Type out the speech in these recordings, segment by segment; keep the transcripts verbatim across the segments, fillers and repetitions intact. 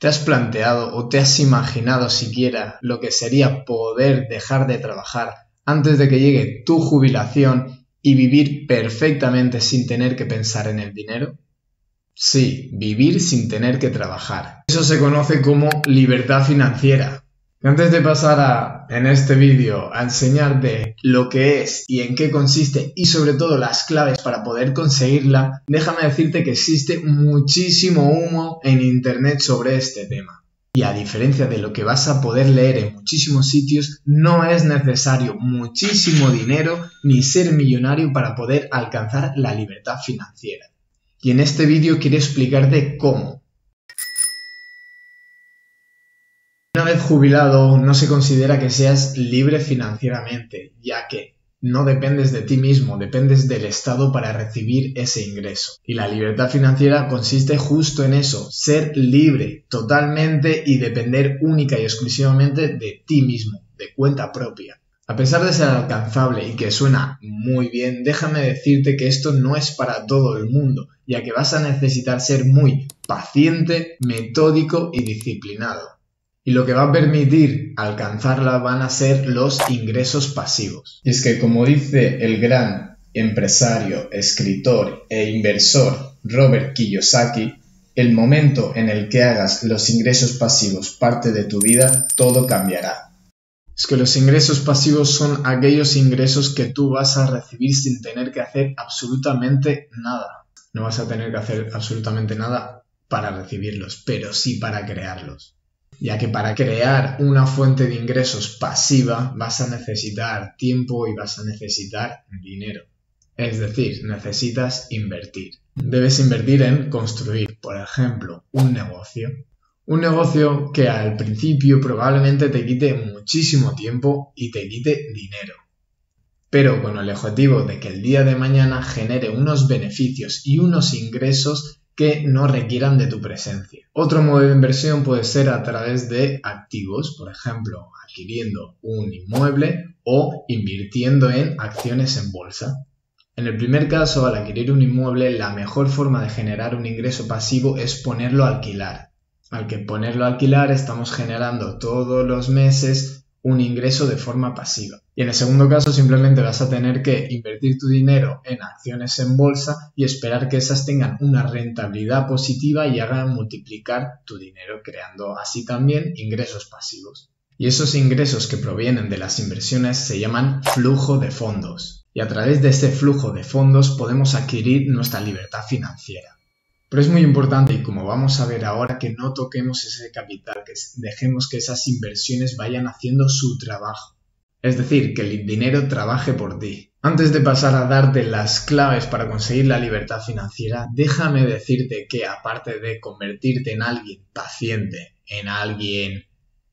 ¿Te has planteado o te has imaginado siquiera lo que sería poder dejar de trabajar antes de que llegue tu jubilación y vivir perfectamente sin tener que pensar en el dinero? Sí, vivir sin tener que trabajar. Eso se conoce como libertad financiera. Antes de pasar a, en este vídeo, a enseñarte lo que es y en qué consiste y sobre todo las claves para poder conseguirla, déjame decirte que existe muchísimo humo en internet sobre este tema. Y a diferencia de lo que vas a poder leer en muchísimos sitios, no es necesario muchísimo dinero ni ser millonario para poder alcanzar la libertad financiera. Y en este vídeo quiero explicarte cómo. Una vez jubilado, no se considera que seas libre financieramente, ya que no dependes de ti mismo, dependes del Estado para recibir ese ingreso. Y la libertad financiera consiste justo en eso, ser libre totalmente y depender única y exclusivamente de ti mismo, de cuenta propia. A pesar de ser alcanzable y que suena muy bien, déjame decirte que esto no es para todo el mundo, ya que vas a necesitar ser muy paciente, metódico y disciplinado. Y lo que va a permitir alcanzarla van a ser los ingresos pasivos. Y es que, como dice el gran empresario, escritor e inversor Robert Kiyosaki, el momento en el que hagas los ingresos pasivos parte de tu vida, todo cambiará. Es que los ingresos pasivos son aquellos ingresos que tú vas a recibir sin tener que hacer absolutamente nada. No vas a tener que hacer absolutamente nada para recibirlos, pero sí para crearlos. Ya que para crear una fuente de ingresos pasiva vas a necesitar tiempo y vas a necesitar dinero. Es decir, necesitas invertir. Debes invertir en construir, por ejemplo, un negocio. Un negocio que al principio probablemente te quite muchísimo tiempo y te quite dinero. Pero con el objetivo de que el día de mañana genere unos beneficios y unos ingresos que no requieran de tu presencia. Otro modo de inversión puede ser a través de activos, por ejemplo, adquiriendo un inmueble o invirtiendo en acciones en bolsa. En el primer caso, al adquirir un inmueble, la mejor forma de generar un ingreso pasivo es ponerlo a alquilar. Al que ponerlo a alquilar, estamos generando todos los meses un ingreso de forma pasiva. Y en el segundo caso simplemente vas a tener que invertir tu dinero en acciones en bolsa y esperar que esas tengan una rentabilidad positiva y hagan multiplicar tu dinero, creando así también ingresos pasivos. Y esos ingresos que provienen de las inversiones se llaman flujo de fondos. Y a través de ese flujo de fondos podemos adquirir nuestra libertad financiera. Pero es muy importante, y como vamos a ver ahora, que no toquemos ese capital, que dejemos que esas inversiones vayan haciendo su trabajo. Es decir, que el dinero trabaje por ti. Antes de pasar a darte las claves para conseguir la libertad financiera, déjame decirte que aparte de convertirte en alguien paciente, en alguien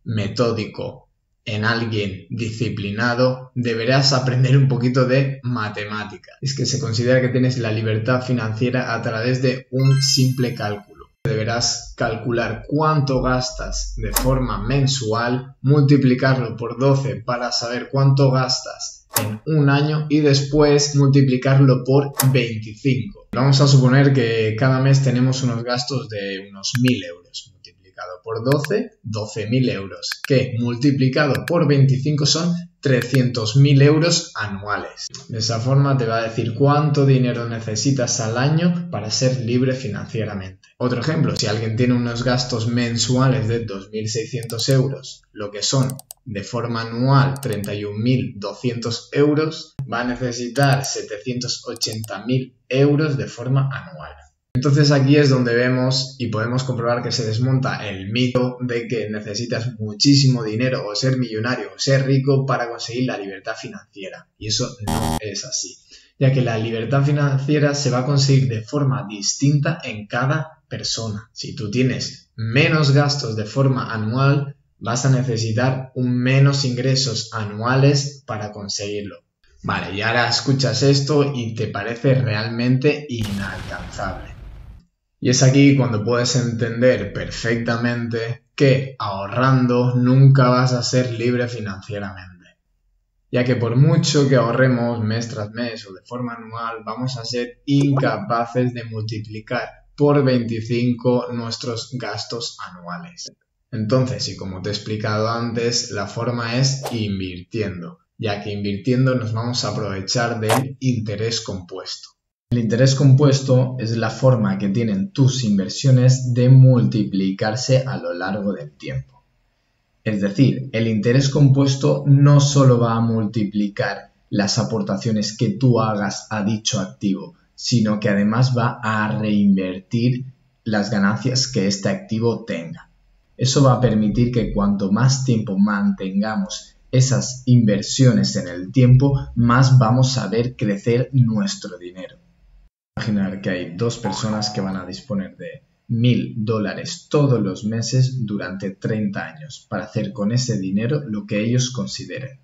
metódico, en alguien disciplinado, deberás aprender un poquito de matemática. Es que se considera que tienes la libertad financiera a través de un simple cálculo. Deberás calcular cuánto gastas de forma mensual, multiplicarlo por doce para saber cuánto gastas en un año y después multiplicarlo por veinticinco. Vamos a suponer que cada mes tenemos unos gastos de unos mil euros. Multiplicado por doce, doce mil euros, que multiplicado por veinticinco son trescientos mil euros anuales. De esa forma te va a decir cuánto dinero necesitas al año para ser libre financieramente. Otro ejemplo, si alguien tiene unos gastos mensuales de dos mil seiscientos euros, lo que son de forma anual treinta y un mil doscientos euros, va a necesitar setecientos ochenta mil euros de forma anual. Entonces aquí es donde vemos y podemos comprobar que se desmonta el mito de que necesitas muchísimo dinero o ser millonario o ser rico para conseguir la libertad financiera. Y eso no es así, ya que la libertad financiera se va a conseguir de forma distinta en cada persona. Si tú tienes menos gastos de forma anual, vas a necesitar un menos ingresos anuales para conseguirlo. Vale, y ahora escuchas esto y te parece realmente inalcanzable. Y es aquí cuando puedes entender perfectamente que ahorrando nunca vas a ser libre financieramente. Ya que por mucho que ahorremos mes tras mes o de forma anual, vamos a ser incapaces de multiplicar por veinticinco nuestros gastos anuales. Entonces, y como te he explicado antes, la forma es invirtiendo, ya que invirtiendo nos vamos a aprovechar del interés compuesto. El interés compuesto es la forma que tienen tus inversiones de multiplicarse a lo largo del tiempo. Es decir, el interés compuesto no solo va a multiplicar las aportaciones que tú hagas a dicho activo, sino que además va a reinvertir las ganancias que este activo tenga. Eso va a permitir que cuanto más tiempo mantengamos esas inversiones en el tiempo, más vamos a ver crecer nuestro dinero. Imaginar que hay dos personas que van a disponer de mil dólares todos los meses durante treinta años para hacer con ese dinero lo que ellos consideren.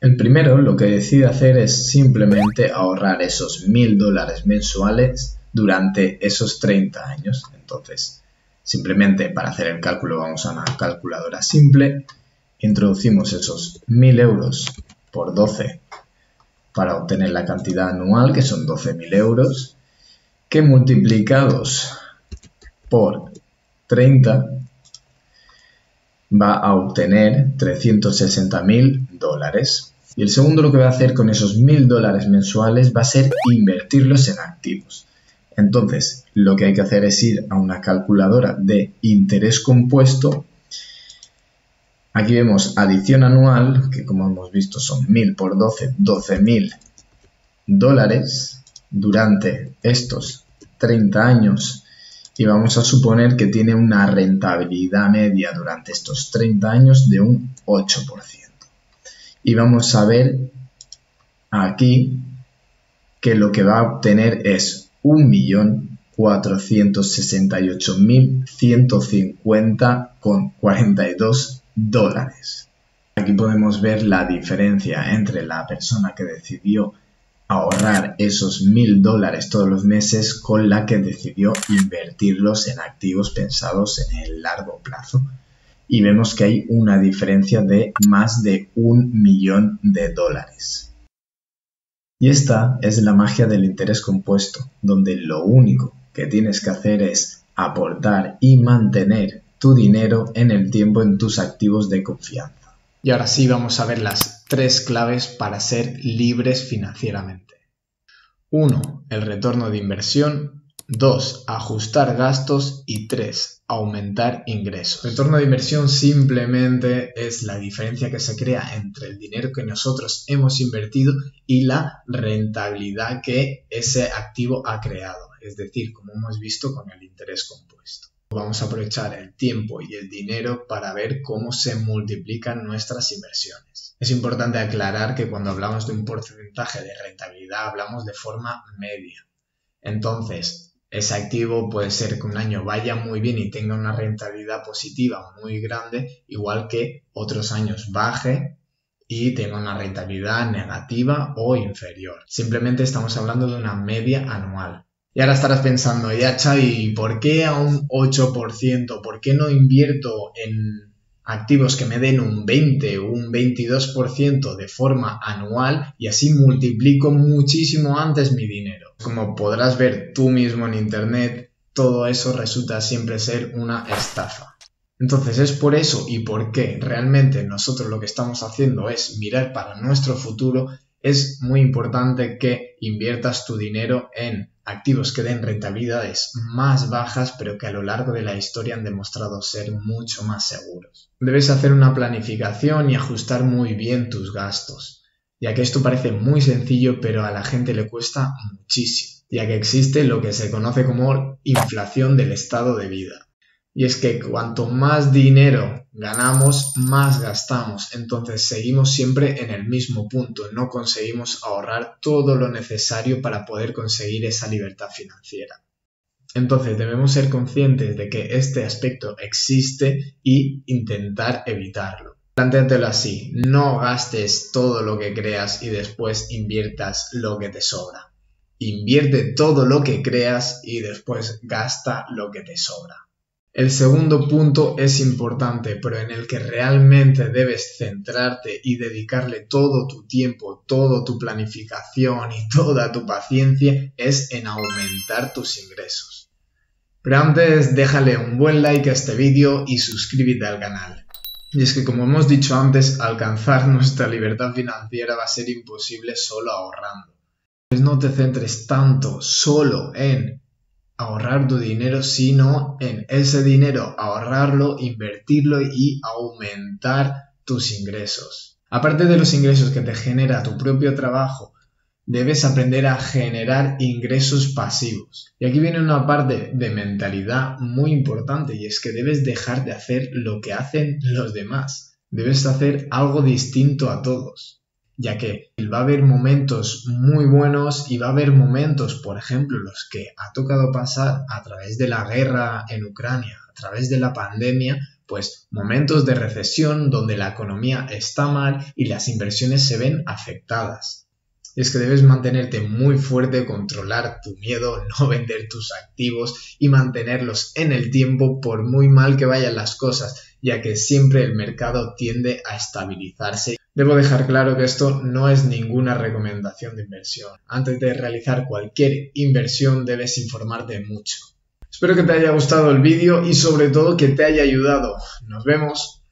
El primero lo que decide hacer es simplemente ahorrar esos mil dólares mensuales durante esos treinta años. Entonces, simplemente para hacer el cálculo vamos a una calculadora simple, introducimos esos mil euros por doce para obtener la cantidad anual, que son doce mil euros, que multiplicados por treinta va a obtener trescientos sesenta mil dólares. Y el segundo lo que va a hacer con esos mil dólares mensuales va a ser invertirlos en activos. Entonces, lo que hay que hacer es ir a una calculadora de interés compuesto. Aquí vemos adición anual, que como hemos visto son mil por doce, doce mil dólares durante estos treinta años. Y vamos a suponer que tiene una rentabilidad media durante estos treinta años de un ocho por ciento. Y vamos a ver aquí que lo que va a obtener es un millón cuatrocientos sesenta y ocho mil ciento cincuenta con cuarenta y dos dólares. Aquí podemos ver la diferencia entre la persona que decidió ahorrar esos mil dólares todos los meses con la que decidió invertirlos en activos pensados en el largo plazo. Y vemos que hay una diferencia de más de un millón de dólares. Y esta es la magia del interés compuesto, donde lo único que tienes que hacer es aportar y mantener tu dinero en el tiempo en tus activos de confianza. Y ahora sí vamos a ver las tres claves para ser libres financieramente. uno. El retorno de inversión. dos. Ajustar gastos. Y tres. Aumentar ingresos. El retorno de inversión simplemente es la diferencia que se crea entre el dinero que nosotros hemos invertido y la rentabilidad que ese activo ha creado. Es decir, como hemos visto con el interés compuesto. Vamos a aprovechar el tiempo y el dinero para ver cómo se multiplican nuestras inversiones. Es importante aclarar que cuando hablamos de un porcentaje de rentabilidad hablamos de forma media. Entonces, ese activo puede ser que un año vaya muy bien y tenga una rentabilidad positiva muy grande, igual que otros años baje y tenga una rentabilidad negativa o inferior. Simplemente estamos hablando de una media anual. Y ahora estarás pensando, ya Xavi, ¿por qué a un ocho por ciento? ¿Por qué no invierto en activos que me den un veinte o un veintidós por ciento de forma anual y así multiplico muchísimo antes mi dinero? Como podrás ver tú mismo en internet, todo eso resulta siempre ser una estafa. Entonces es por eso y por qué realmente nosotros lo que estamos haciendo es mirar para nuestro futuro. Es muy importante que inviertas tu dinero en activos que den rentabilidades más bajas, pero que a lo largo de la historia han demostrado ser mucho más seguros. Debes hacer una planificación y ajustar muy bien tus gastos, ya que esto parece muy sencillo, pero a la gente le cuesta muchísimo, ya que existe lo que se conoce como inflación del estado de vida. Y es que cuanto más dinero ganamos, más gastamos. Entonces seguimos siempre en el mismo punto. No conseguimos ahorrar todo lo necesario para poder conseguir esa libertad financiera. Entonces debemos ser conscientes de que este aspecto existe y intentar evitarlo. Plantéatelo así. No gastes todo lo que creas y después inviertas lo que te sobra. Invierte todo lo que creas y después gasta lo que te sobra. El segundo punto es importante, pero en el que realmente debes centrarte y dedicarle todo tu tiempo, toda tu planificación y toda tu paciencia, es en aumentar tus ingresos. Pero antes déjale un buen like a este vídeo y suscríbete al canal. Y es que como hemos dicho antes, alcanzar nuestra libertad financiera va a ser imposible solo ahorrando. Pues no te centres tanto solo en ahorrar tu dinero, sino en ese dinero ahorrarlo, invertirlo y aumentar tus ingresos. Aparte de los ingresos que te genera tu propio trabajo, debes aprender a generar ingresos pasivos. Y aquí viene una parte de mentalidad muy importante, y es que debes dejar de hacer lo que hacen los demás. Debes hacer algo distinto a todos, ya que va a haber momentos muy buenos y va a haber momentos, por ejemplo, los que ha tocado pasar a través de la guerra en Ucrania, a través de la pandemia, pues momentos de recesión donde la economía está mal y las inversiones se ven afectadas. Es que debes mantenerte muy fuerte, controlar tu miedo, no vender tus activos y mantenerlos en el tiempo por muy mal que vayan las cosas, ya que siempre el mercado tiende a estabilizarse. Debo dejar claro que esto no es ninguna recomendación de inversión. Antes de realizar cualquier inversión debes informarte mucho. Espero que te haya gustado el vídeo y sobre todo que te haya ayudado. Nos vemos.